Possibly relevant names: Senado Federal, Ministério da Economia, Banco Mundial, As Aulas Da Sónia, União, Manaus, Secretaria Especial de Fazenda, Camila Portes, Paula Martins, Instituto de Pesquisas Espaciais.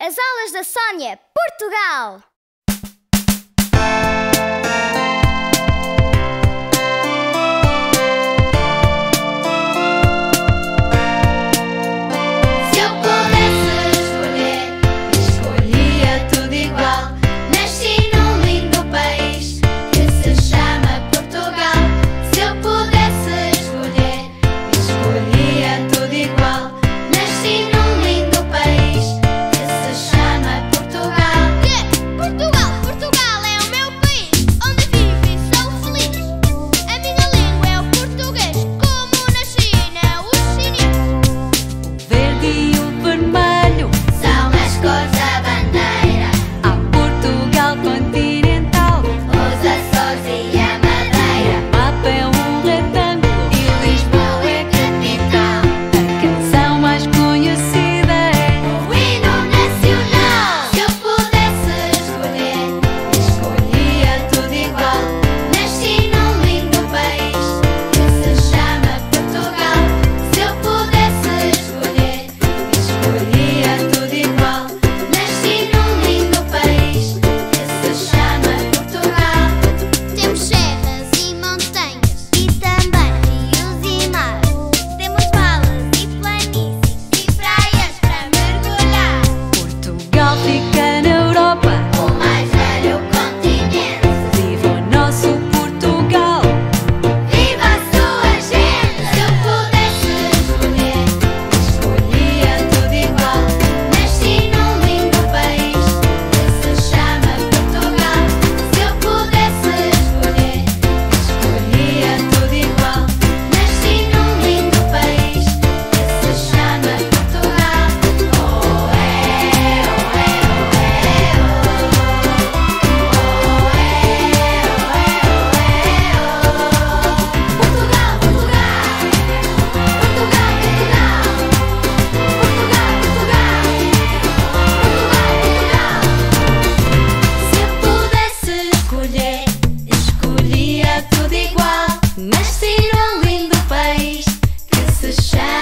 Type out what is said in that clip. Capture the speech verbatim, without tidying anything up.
As Aulas da Sónia, Portugal! Tudo igual, nasci num lindo país que se chama